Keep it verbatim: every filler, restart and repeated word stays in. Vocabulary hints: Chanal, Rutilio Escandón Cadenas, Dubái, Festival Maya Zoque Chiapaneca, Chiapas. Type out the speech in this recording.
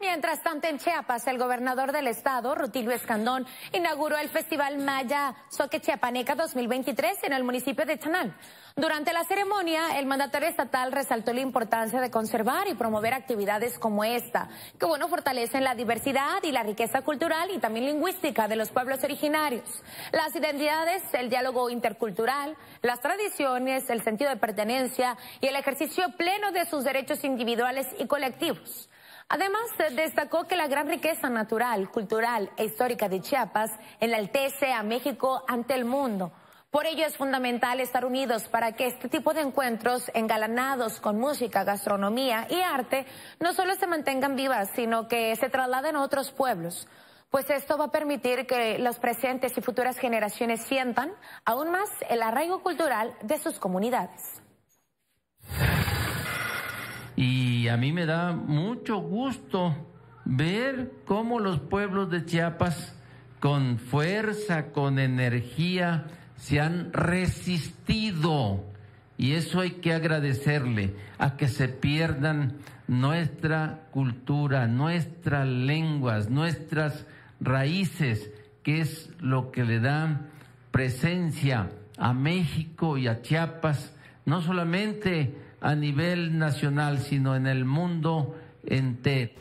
Mientras tanto, en Chiapas, el gobernador del estado, Rutilio Escandón, inauguró el Festival Maya Zoque Chiapaneca dos mil veintitrés en el municipio de Chanal. Durante la ceremonia, el mandatario estatal resaltó la importancia de conservar y promover actividades como esta, que bueno, fortalecen la diversidad y la riqueza cultural y también lingüística de los pueblos originarios, las identidades, el diálogo intercultural, las tradiciones, el sentido de pertenencia y el ejercicio pleno de sus derechos individuales y colectivos. Además, destacó que la gran riqueza natural, cultural e histórica de Chiapas enaltece a México ante el mundo. Por ello es fundamental estar unidos para que este tipo de encuentros engalanados con música, gastronomía y arte no solo se mantengan vivas, sino que se trasladen a otros pueblos. Pues esto va a permitir que las presentes y futuras generaciones sientan aún más el arraigo cultural de sus comunidades. Y a mí me da mucho gusto ver cómo los pueblos de Chiapas, con fuerza, con energía, se han resistido. Y eso hay que agradecerle, a que se pierdan nuestra cultura, nuestras lenguas, nuestras raíces, que es lo que le da presencia a México y a Chiapas, no solamente a nivel nacional, sino en el mundo entero.